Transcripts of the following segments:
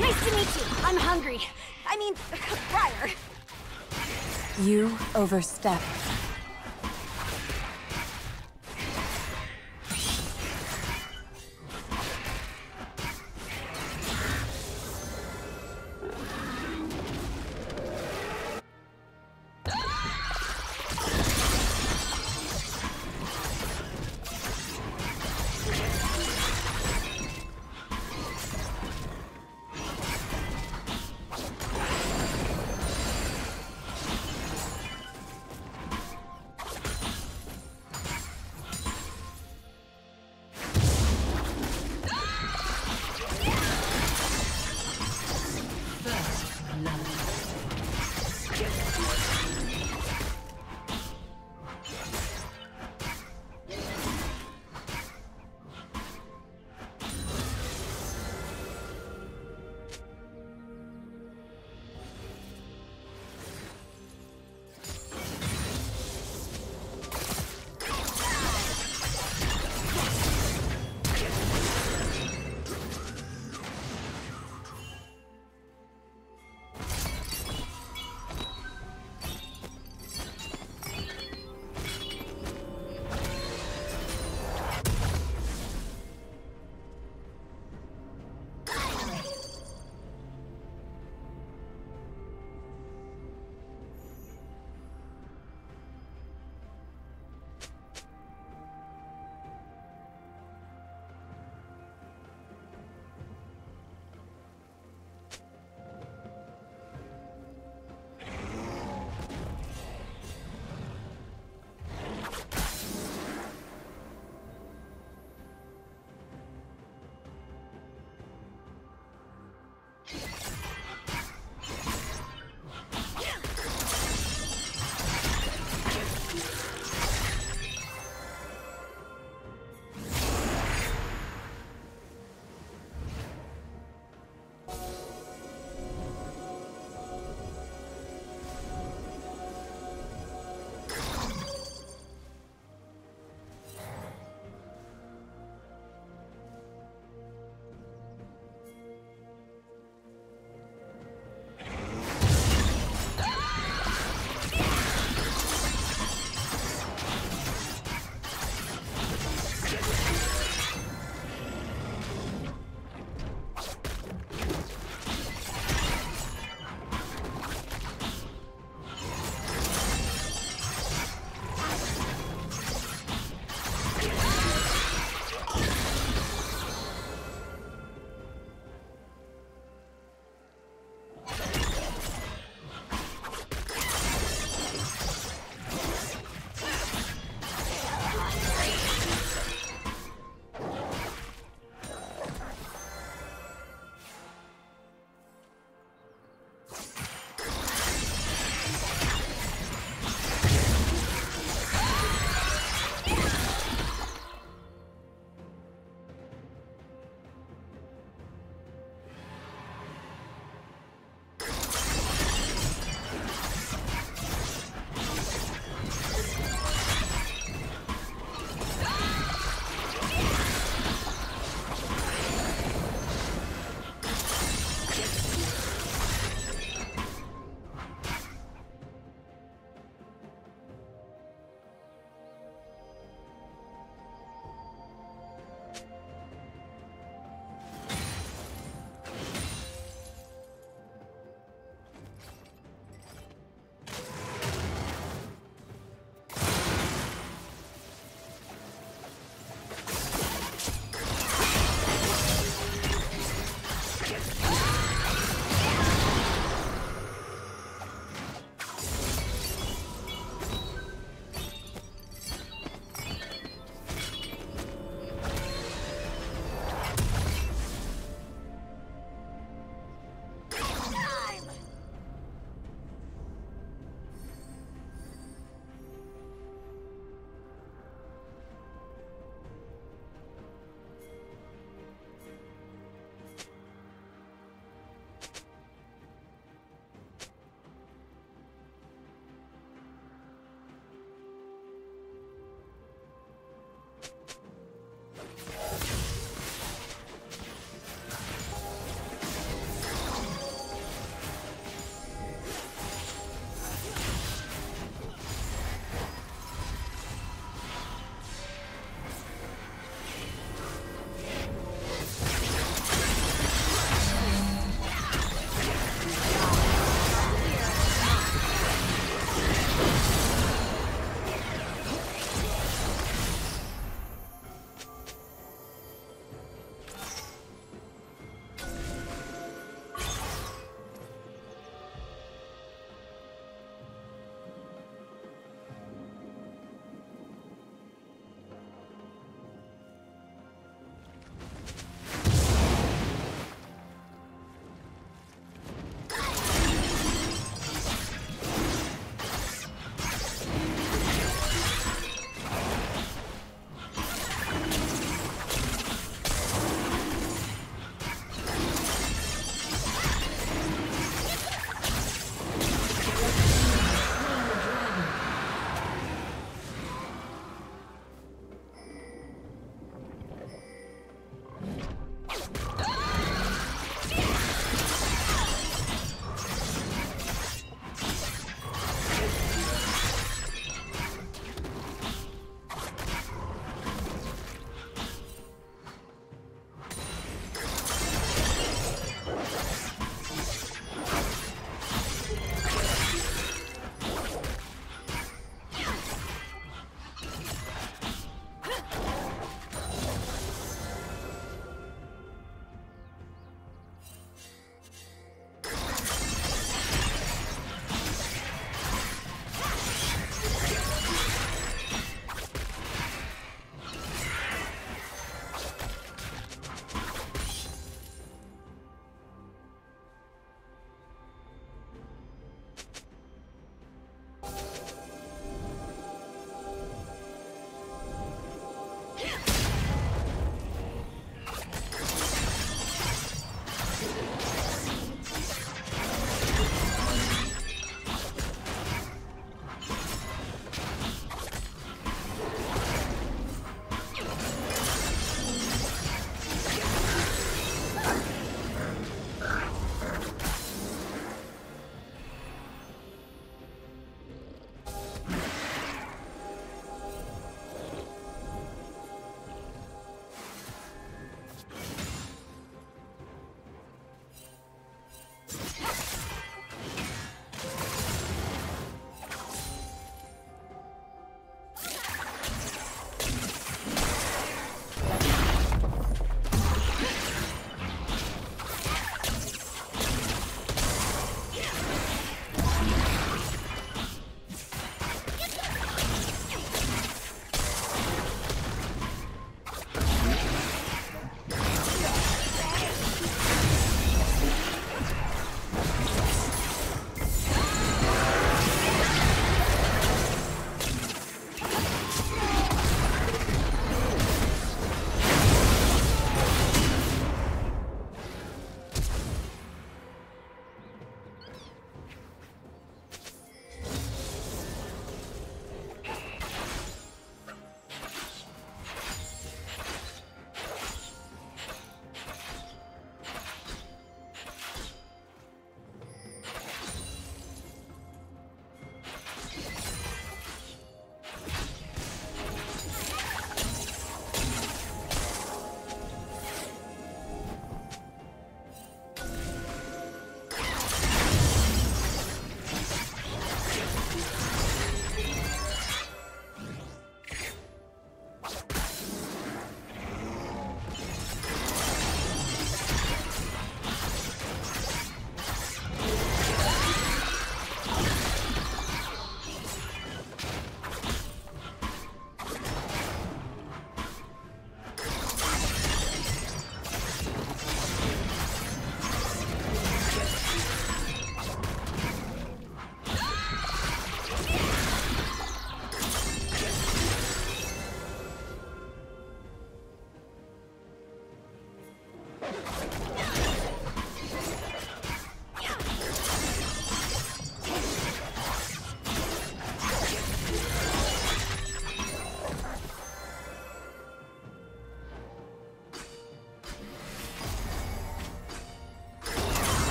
Nice to meet you. I'm hungry. I mean, Briar. You overstepped.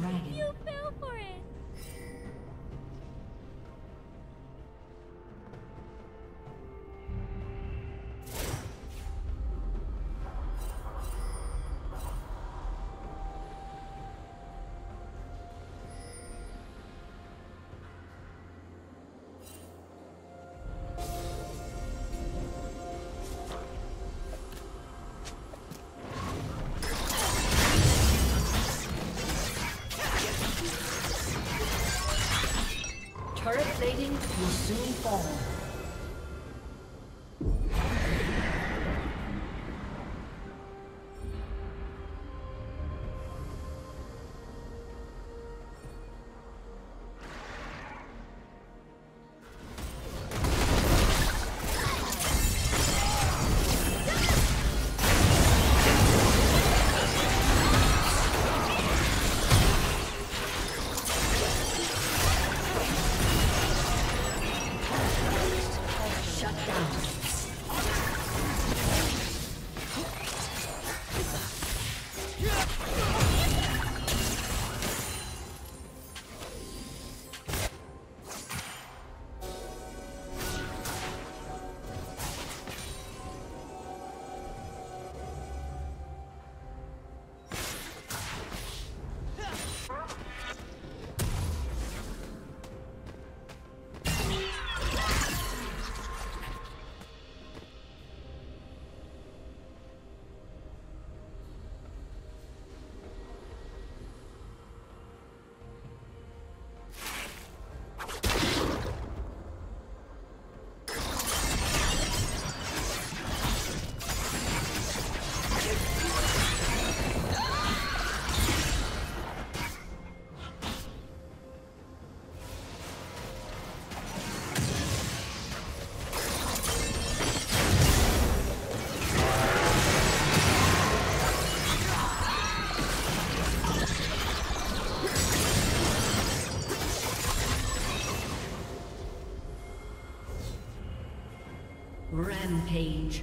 dragon. You fell for it. Plating will soon fall. Rampage.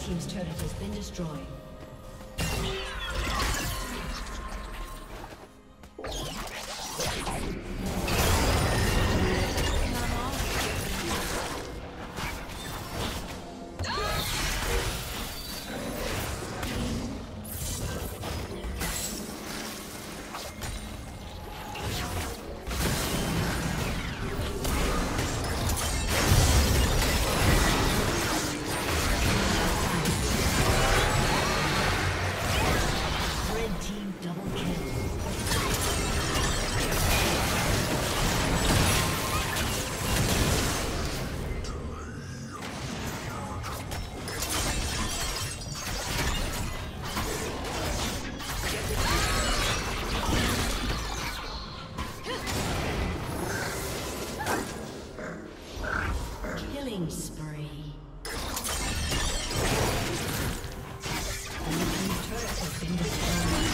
Team's turret has been destroyed. Killing spree. The enemy turret has been destroyed.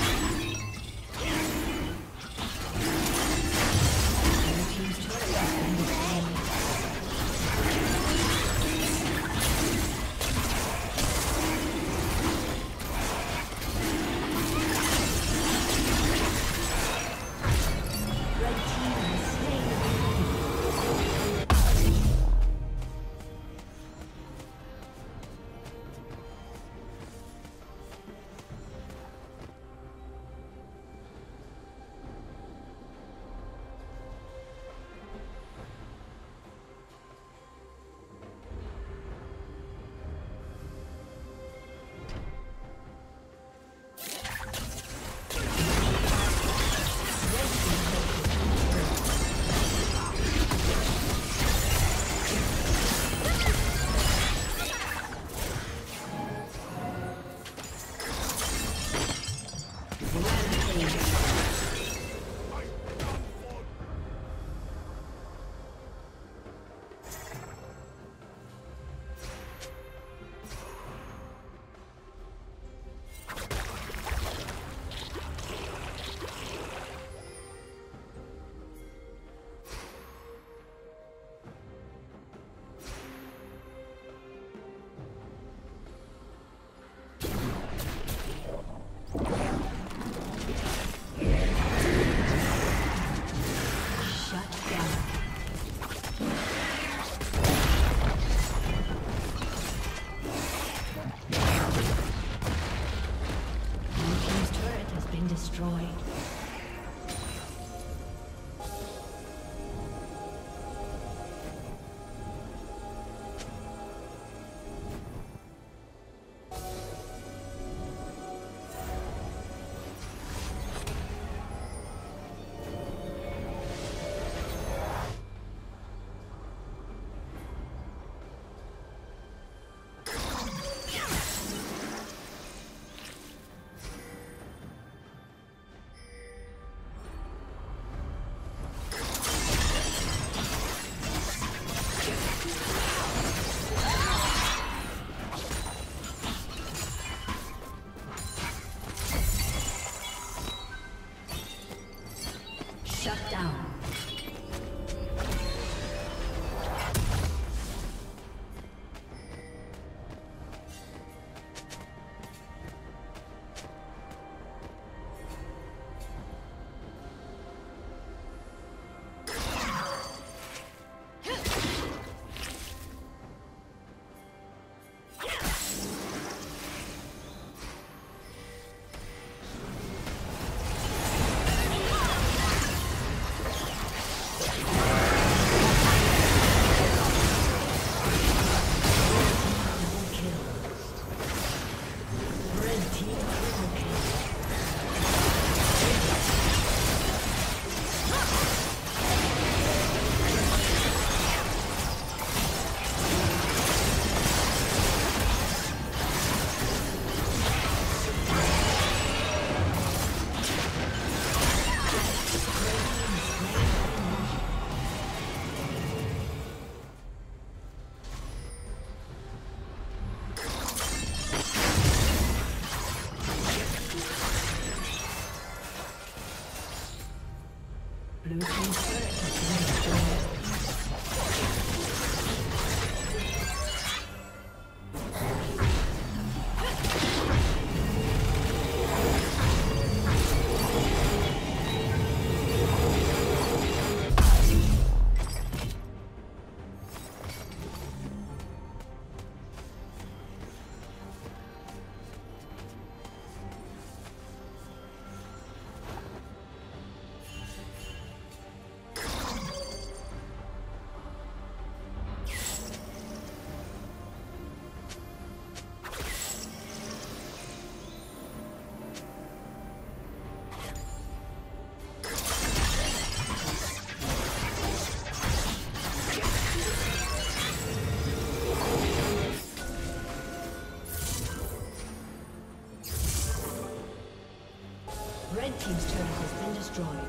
The team's turret has been destroyed. Team's turret has been destroyed.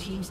team's